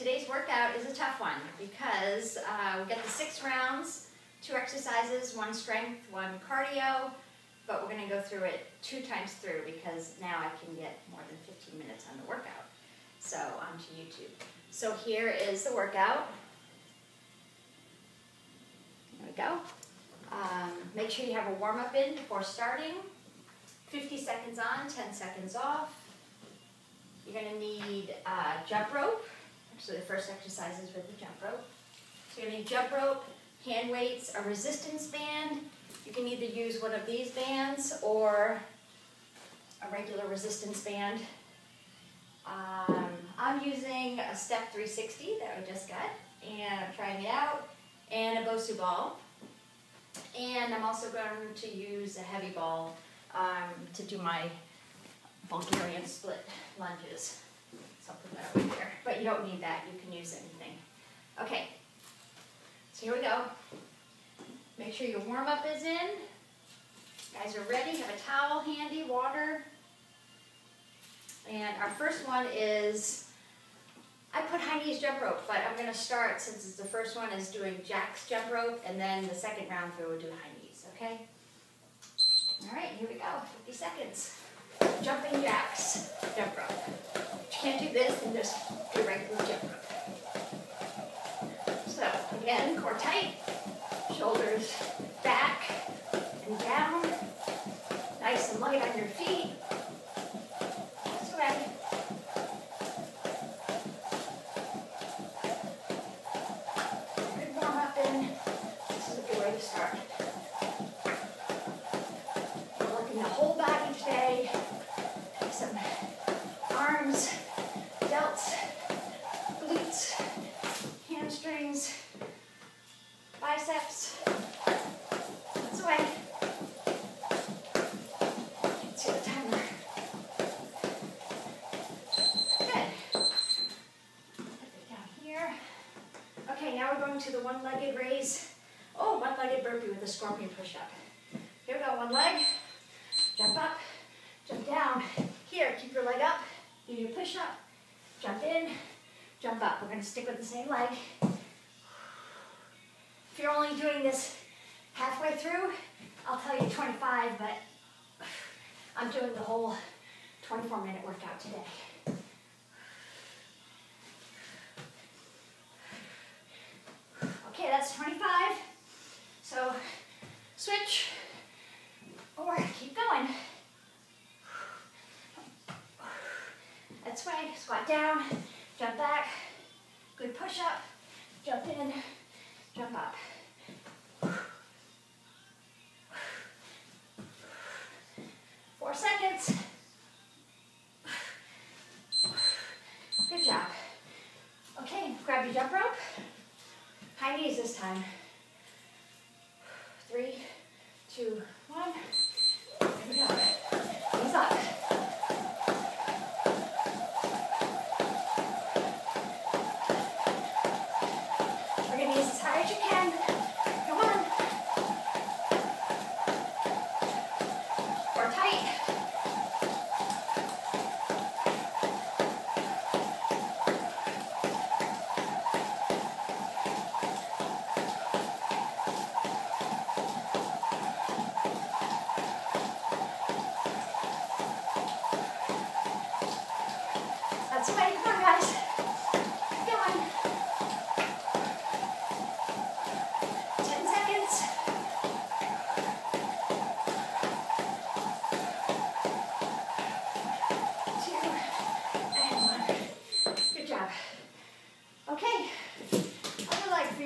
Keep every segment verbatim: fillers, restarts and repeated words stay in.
today's workout is a tough one because uh, we've got the six rounds, two exercises, one strength, one cardio, but we're going to go through it two times through because now I can get more than fifteen minutes on the workout. So onto YouTube. So here is the workout. There we go. Um, make sure you have a warm-up in before starting. fifty seconds on, ten seconds off. You're going to need uh, jump rope. So the first exercise is with the jump rope. So you're going to need jump rope, hand weights, a resistance band. You can either use one of these bands or a regular resistance band. Um, I'm using a Step three sixty that I just got, and I'm trying it out, and a BOSU ball. And I'm also going to use a heavy ball um, to do my Bulgarian split lunges. So I'll put that over here. But you don't need that. You can use anything. Okay. So here we go. Make sure your warm-up is in. You guys are ready. Have a towel handy, water. And our first one is, I put high knees jump rope, but I'm going to start, since it's the first one, is doing jacks jump rope, and then the second round through we'll do high knees, okay? All right, here we go, fifty seconds. Jumping jacks jump rope. You can't do this and just do regular jump rope. So, again, core tight, shoulders back and down, nice and light on your feet. To the one-legged raise. Oh, one-legged burpee with a scorpion push-up. Here we go, one leg, jump up, jump down. Here, keep your leg up, do your push-up, jump in, jump up. We're gonna stick with the same leg. If you're only doing this halfway through, I'll tell you twenty-five, but I'm doing the whole twenty-four minute workout today. Okay, that's twenty-five, so switch or keep going. That's right, squat down, jump back, good push-up, jump in, jump up. Four seconds. Good job. Okay, grab your jump rope. High knees this time. Three, two, one. Here we go. Knees up. We're going to use as high as you can. Come on. Core tight.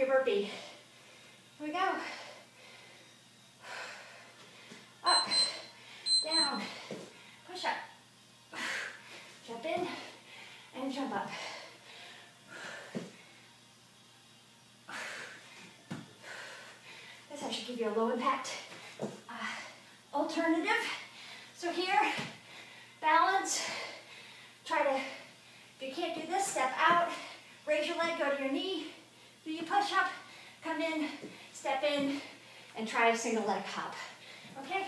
Burpee. Here we go. Up, down, push up, jump in, and jump up. This I should give you a low impact uh, alternative. So here, balance. Try to, if you can't do this, step out, raise your leg, go to your knee. Do your push-up, come in, step in, and try a single leg hop, okay?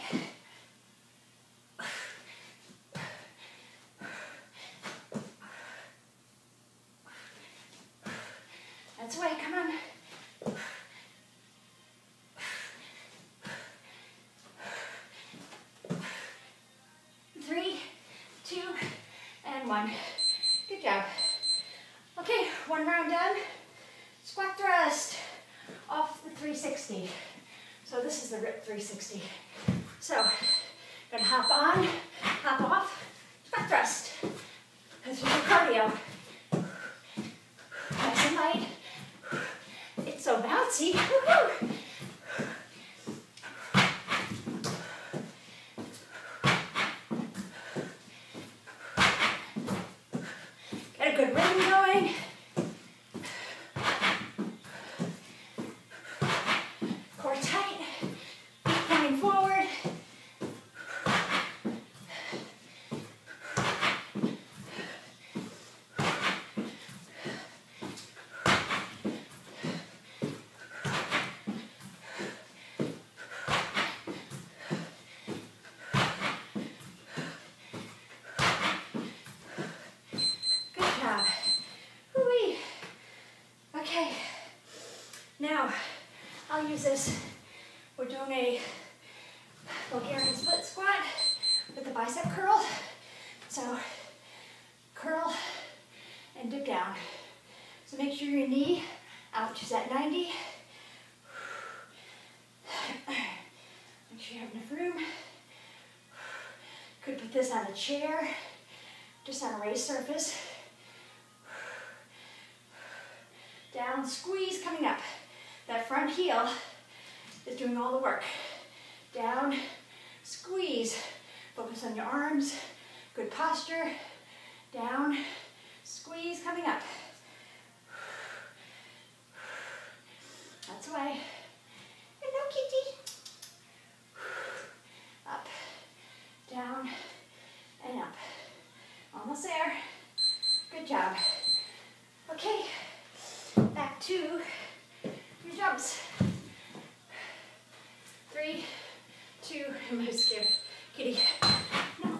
one. Good job. Okay, one round done. Squat thrust off the three sixty. So this is the rip three sixty. So gonna hop on, hop off, squat thrust. This is your cardio. Nice and light. It's so bouncy. Woo-hoo. Get a good rhythm going. Core tight. Keep coming forward. Now, I'll use this. We're doing a Bulgarian split squat with a bicep curl. So, curl and dip down. So make sure your knee, ouch, is at ninety. Make sure you have enough room. Could put this on a chair, just on a raised surface. Down, squeeze, coming up. That front heel is doing all the work. Down, squeeze. Focus on your arms, good posture. Down, squeeze, coming up. That's away. Hello, kitty. Up, down, and up. Almost there. Good job. Okay, back to your jumps. Three, two, I'm gonna skip, kitty. No.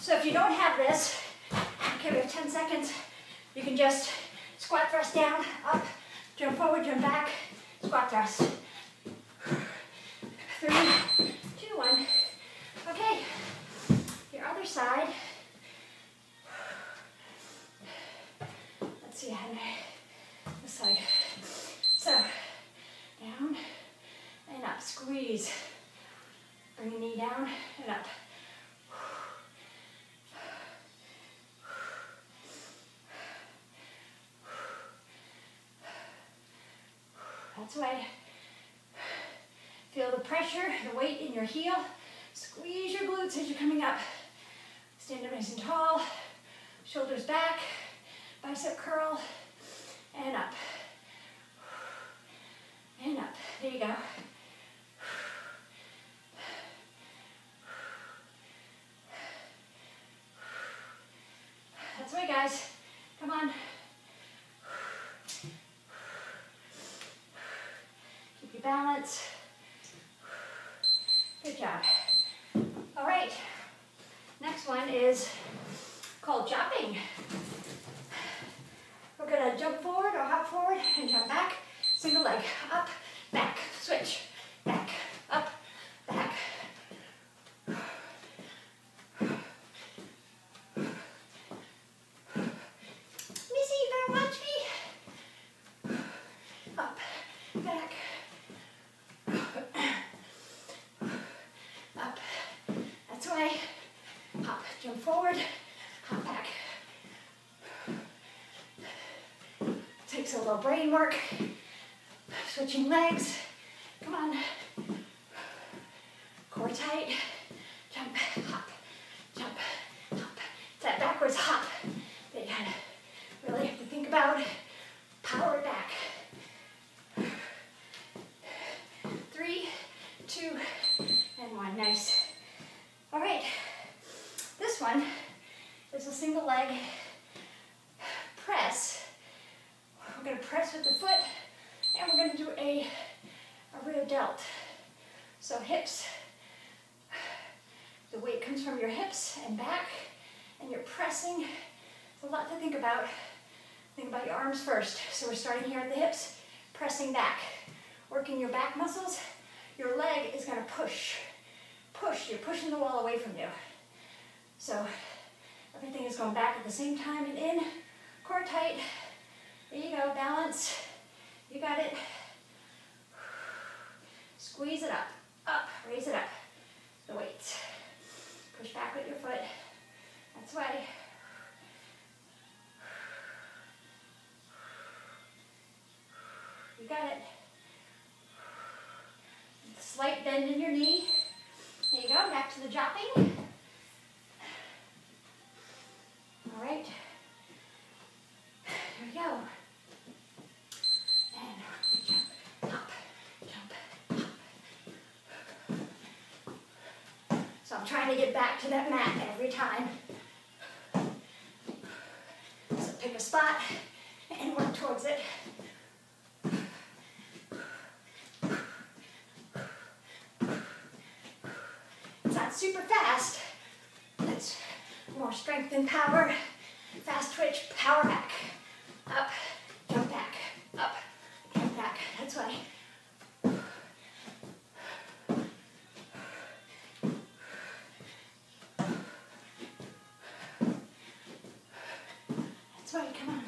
So if you don't have this, okay, we have ten seconds. You can just squat thrust down, up, jump forward, jump back, squat thrust. Three, two, one. Okay, your other side. Let's see how to this side. So down and up, squeeze. Bring your knee down and up. That's right. Feel the pressure, the weight in your heel. Squeeze your glutes as you're coming up. Stand up nice and tall. Shoulders back. Bicep curl. And up. And up. There you go. That's right, guys. Come on. Balance. Good job. All right. Next one is called jumping. We're gonna jump forward or hop forward and jump back. Single leg, up, back, switch, back, up, back. Missy, you better watch me. Up, back. Hop, jump forward, hop back. Takes a little brain work. Switching legs. Come on. Core tight. Jump, hop, jump, hop. It's that backwards hop that you really have to think about. Power back. Three, two, one, nice. All right, this one is a single leg press. We're gonna press with the foot and we're gonna do a, a rear delt. So hips, the weight comes from your hips and back and you're pressing. There's a lot to think about. Think about your arms first. So we're starting here at the hips, pressing back, working your back muscles. Your leg is gonna push, push. You're pushing the wall away from you. So everything is going back at the same time and in, core tight. There you go, balance. You got it. Squeeze it up, up, raise it up. The weights. Push back with your foot. That's why. You got it. Slight bend in your knee. There you go, back to the dropping. All right. Here we go. And jump, hop, jump, hop. So I'm trying to get back to that mat every time. So pick a spot and work towards it. Super fast, that's more strength and power, fast twitch, power back, up, jump back, up, jump back, that's why. That's why, come on.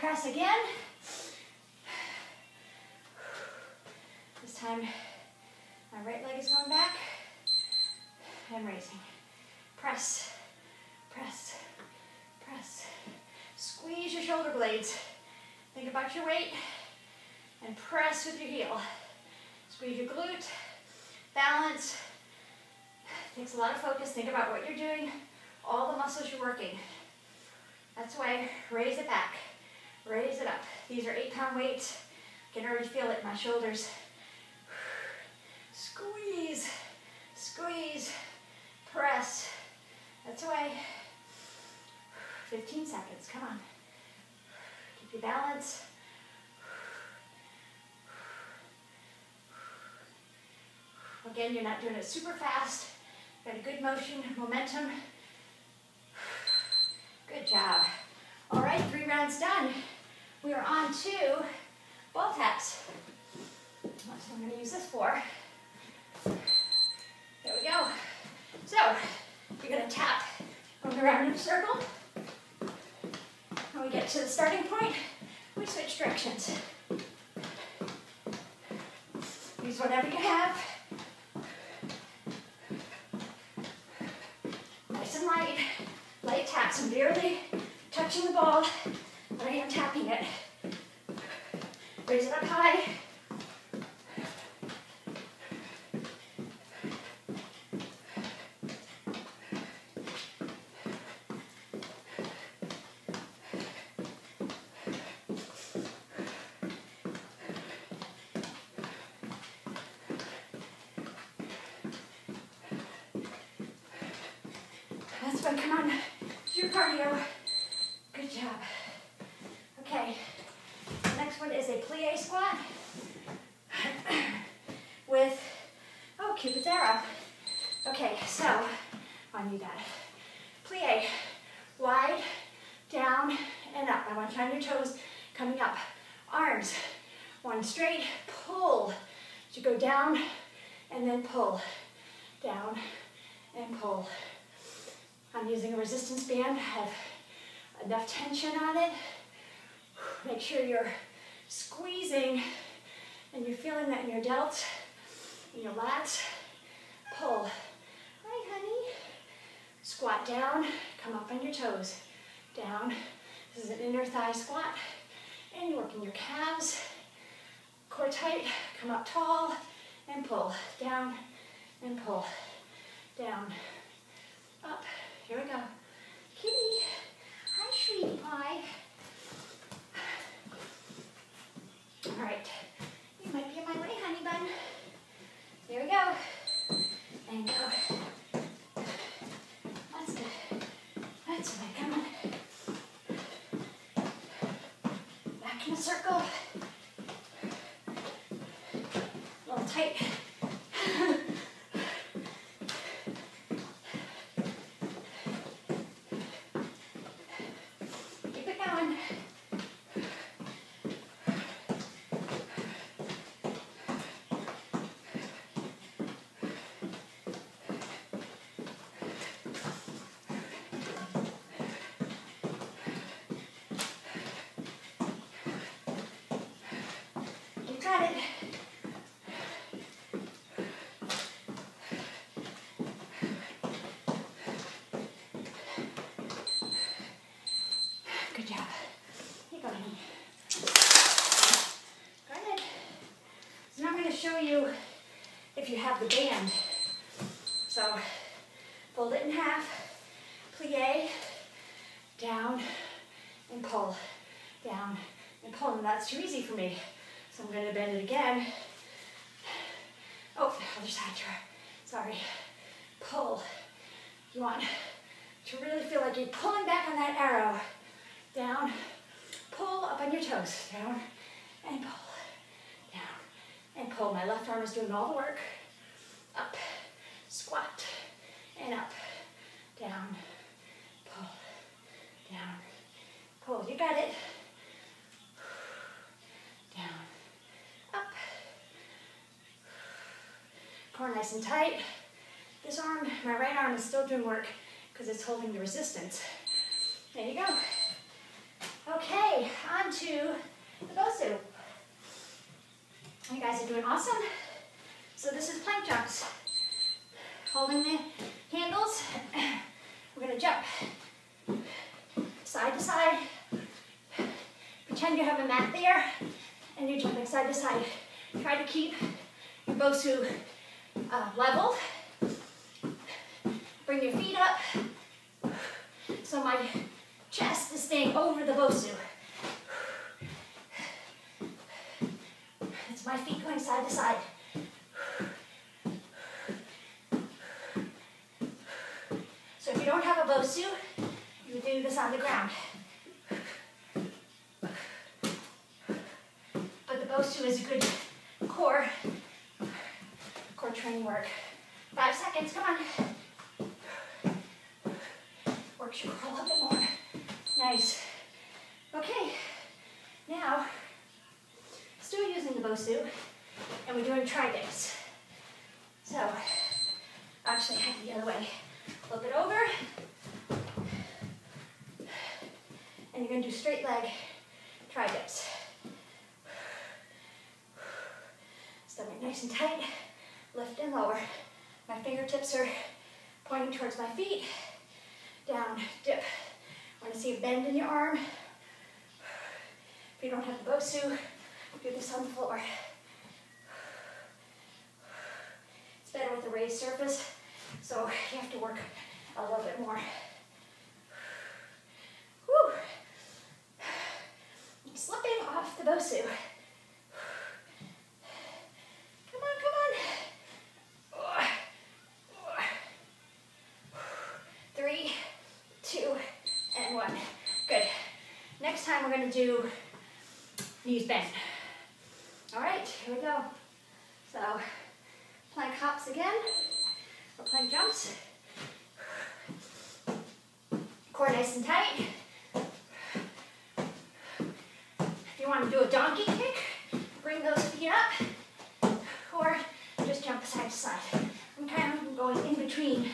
Press again. This time, my right leg is going back and raising. Press, press, press. Squeeze your shoulder blades. Think about your weight and press with your heel. Squeeze your glute. Balance. Takes a lot of focus. Think about what you're doing, all the muscles you're working. That's why, raise it back. Raise it up. These are eight pound weights. I can already feel it in my shoulders. Squeeze, squeeze, press. That's away. fifteen seconds, come on. Keep your balance. Again, you're not doing it super fast. Got a good motion, momentum. Good job. All right, three rounds done. We are on to ball taps. That's what I'm going to use this for. There we go. So, you're going to tap around in a circle. When we get to the starting point, we switch directions. Use whatever you have. Nice and light. Light taps, and barely touching the ball, but I am tapping it. Raise it up high. That's why, come on, do your cardio. Good job. Okay, the next one is a plie squat with, oh, Cupid's arrow. Okay, so I need that. Plie, wide, down, and up. I want you on your toes coming up. Arms, one straight, pull. So you go down and then pull. Down and pull. I'm using a resistance band. I have enough tension on it. Make sure you're squeezing and you're feeling that in your delts, in your lats. Pull. All right, honey. Squat down. Come up on your toes. Down. This is an inner thigh squat. And you're working your calves. Core tight. Come up tall and pull. Down and pull. Down. Up. Here we go. Kitty. in a circle. A little tight. Keep it going. Show you if you have the band. So fold it in half, plie, down and pull, down and pull. And that's too easy for me. So I'm going to bend it again. Oh, other side, sorry. Pull. You want to really feel like you're pulling back on that arrow. Down, pull up on your toes, down and pull. And pull. My left arm is doing all the work. Up, squat, and up, down, pull, down, pull. You got it. Down, up. Core nice and tight. This arm, my right arm, is still doing work because it's holding the resistance. There you go. Okay, on to the BOSU. You guys are doing awesome. So this is plank jumps. Holding the handles, we're gonna jump side to side. Pretend you have a mat there, and you're jumping side to side. Try to keep your BOSU uh, level. Bring your feet up. So my chest is staying over the BOSU. My feet going side to side. So if you don't have a BOSU, you would do this on the ground. But the BOSU is a good core, core training work. Five seconds, come on. Works your core a little bit more. Nice. Okay, now, still using the BOSU, and we're doing tri-dips. So, actually, the other way. Flip it over, and you're going to do straight leg tri-dips. Stomach nice and tight, lift and lower. My fingertips are pointing towards my feet. Down, dip. I want to see a bend in your arm. If you don't have the BOSU, do this on the floor. It's better with a raised surface, so you have to work a little bit more. Whew. I'm slipping off the BOSU. Come on, come on. Three, two, and one. Good. Next time we're going to do knees bent. All right, here we go. So, plank hops again, or plank jumps. Core nice and tight. If you want to do a donkey kick, bring those feet up, or just jump side to side. I'm kind of going in between.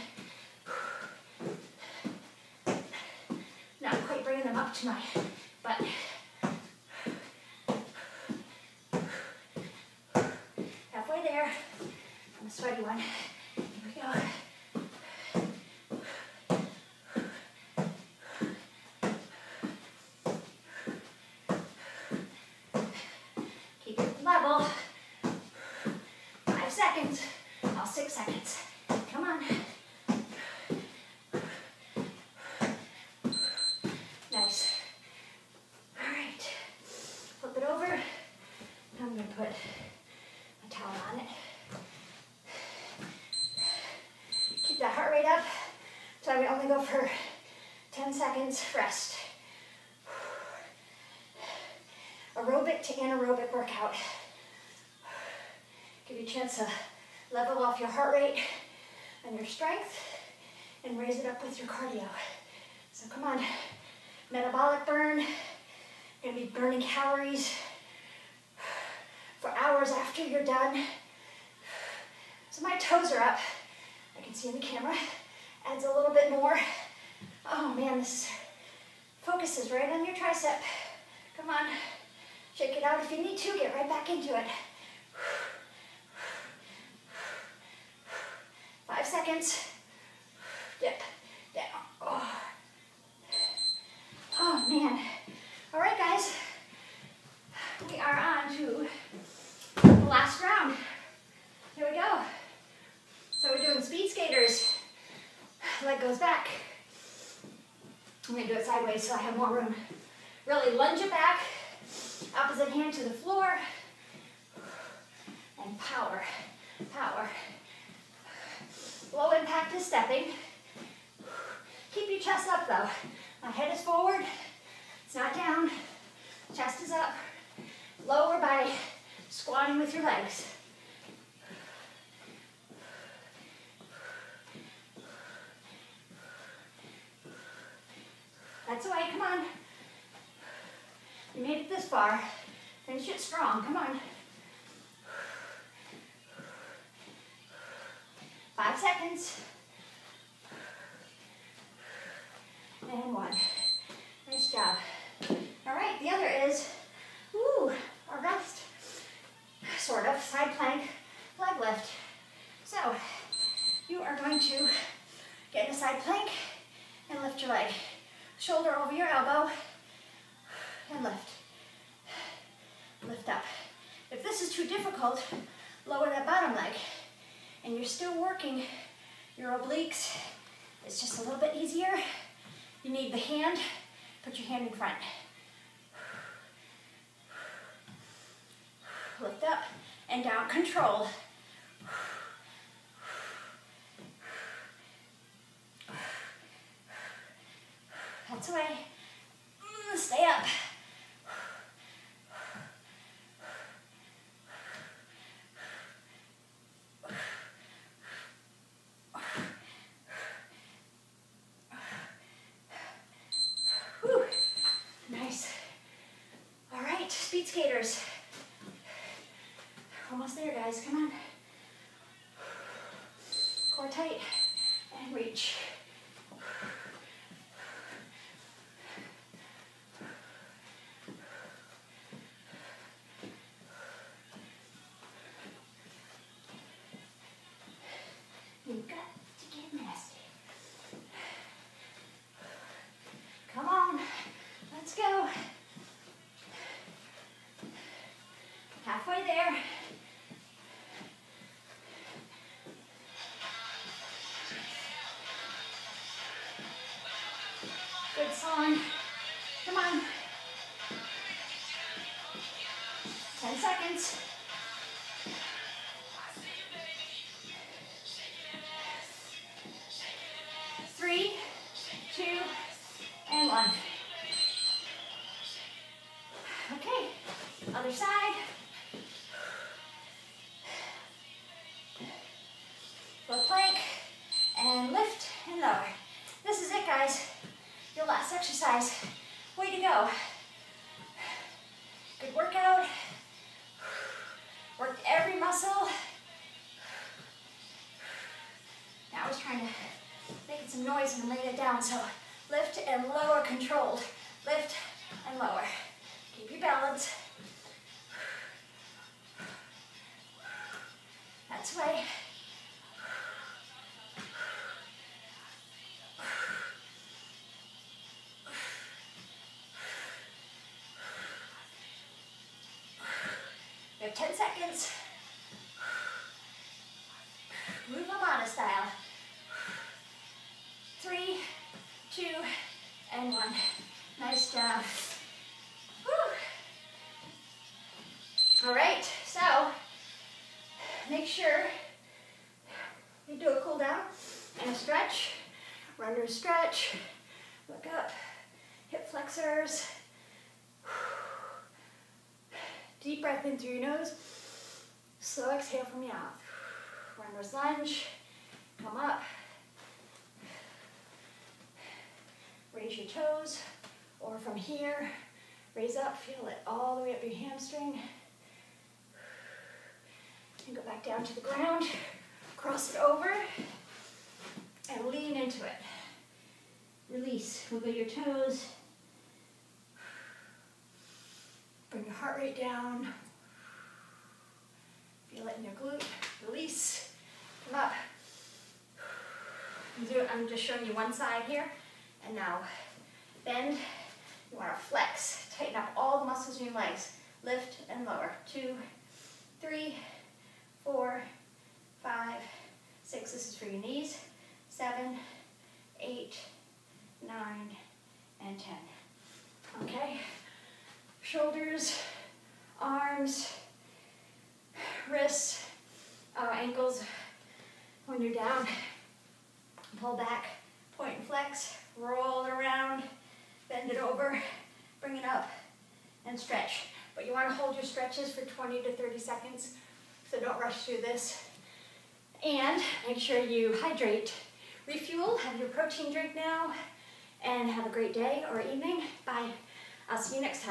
Not quite bringing them up tonight, but sweaty one. Here we go. Keep it level. Five seconds. All six seconds. Come on. Nice. All right. Flip it over. I'm going to put a towel on it. That heart rate up, so I would only go for ten seconds rest. aerobic to anaerobic workout. Give you a chance to level off your heart rate and your strength and raise it up with your cardio. So come on, metabolic burn, gonna be burning calories for hours after you're done. So my toes are up, I can see in the camera, adds a little bit more. Oh man, this focuses right on your tricep. Come on, shake it out if you need to, get right back into it. Five seconds, dip, down. Oh. Oh man, all right guys, we are on to the last round. Here we go. So we're doing speed skaters, leg goes back. I'm gonna do it sideways so I have more room. Really lunge it back, opposite hand to the floor, and power, power. Low impact is stepping. Keep your chest up though. My head is forward, it's not down. Chest is up. Lower by squatting with your legs. That's the way, come on. You made it this far. Finish it strong, come on. Five seconds. And one. Nice job. All right, the other is, ooh, a rest. Sort of, side plank, leg lift. So, you are going to get in a side plank and lift your leg. Shoulder over your elbow and lift. Lift up. If this is too difficult, lower that bottom leg. And you're still working your obliques. It's just a little bit easier. You need the hand, put your hand in front. Lift up and down, control. That's the way, stay up. Skaters. Almost there, guys. Come on. Core tight and reach. You've got to get nasty. Come on. Let's go. Halfway there. Good song. Come on. Ten seconds. Three, two, and one. Okay. Other side. Plank and lift and lower. This is it, guys. Your last exercise. Way to go. Good workout. Worked every muscle. Now I was trying to make some noise and lay it down. So lift and lower, controlled. Lift and lower. Keep your balance. That's right. ten seconds. Move Amana style. Three, two, and one. Nice job. Whew. All right, so make sure you do a cool down and a stretch. Runner stretch. Look up. Hip flexors. Deep breath in through your nose. Slow exhale from your mouth. Reverse lunge. Come up. Raise your toes. Or from here, raise up. Feel it all the way up your hamstring. And go back down to the ground. Cross it over. And lean into it. Release. Wiggle your toes. Bring your heart rate down. Feel it in your glute. Release. Come up. Do, I'm just showing you one side here. And now bend. You want to flex. Tighten up all the muscles in your legs. Lift and lower. Two, three, four, five, six. This is for your knees. Seven, eight, nine, and ten. Okay? Shoulders, arms, wrists, uh, ankles. When you're down, pull back, point and flex, roll around, bend it over, bring it up, and stretch. But you want to hold your stretches for twenty to thirty seconds, so don't rush through this. And make sure you hydrate, refuel, have your protein drink now, and have a great day or evening. Bye. I'll see you next time.